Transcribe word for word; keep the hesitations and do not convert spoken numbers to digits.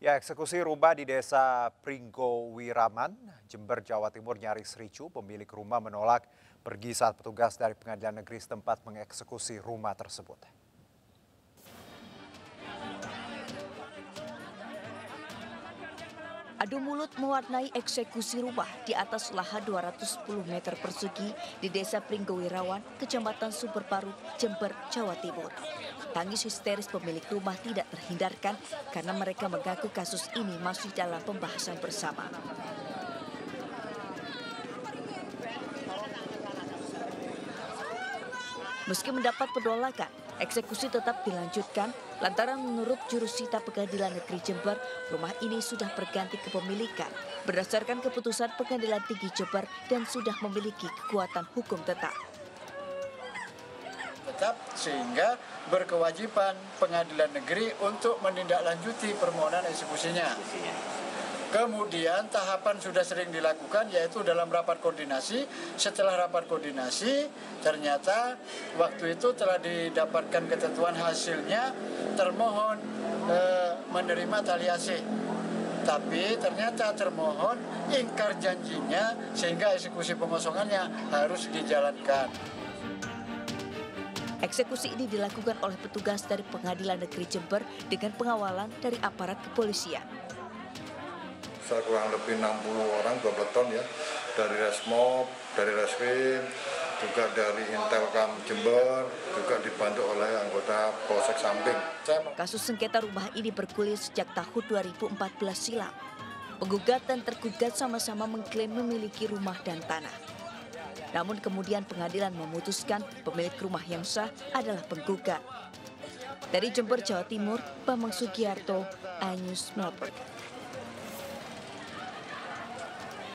Ya, eksekusi rumah di Desa Pringgowirawan, Jember, Jawa Timur nyaris ricuh. Pemilik rumah menolak pergi saat petugas dari Pengadilan Negeri setempat mengeksekusi rumah tersebut. Adu mulut mewarnai eksekusi rumah di atas lahan dua ratus sepuluh meter persegi di Desa Pringgowirawan, Kecamatan Sumberbaru, Jember, Jawa Timur. Tangis histeris pemilik rumah tidak terhindarkan karena mereka mengaku kasus ini masih dalam pembahasan bersama. Meski mendapat penolakan, eksekusi tetap dilanjutkan lantaran menurut jurusita Pengadilan Negeri Jember, rumah ini sudah berganti kepemilikan berdasarkan keputusan Pengadilan Tinggi Jember dan sudah memiliki kekuatan hukum tetap. Sehingga berkewajiban Pengadilan Negeri untuk menindaklanjuti permohonan eksekusinya. Kemudian tahapan sudah sering dilakukan, yaitu dalam rapat koordinasi. Setelah rapat koordinasi, ternyata waktu itu telah didapatkan ketentuan hasilnya termohon e, menerima taliasi. Tapi ternyata termohon ingkar janjinya sehingga eksekusi pengosongannya harus dijalankan. Eksekusi ini dilakukan oleh petugas dari Pengadilan Negeri Jember dengan pengawalan dari aparat kepolisian. Saya kurang lebih enam puluh orang, dua belas ton ya, dari Resmob, dari Reskrim, juga dari Intelkam Jember, juga dibantu oleh anggota Polsek Samping. Kasus sengketa rumah ini bergulir sejak tahun dua ribu empat belas silam. Penggugat dan tergugat sama-sama mengklaim memiliki rumah dan tanah. Namun kemudian pengadilan memutuskan pemilik rumah yang sah adalah penggugat. Dari Jember, Jawa Timur, Bambang Sugiyarto, iNews melaporkan.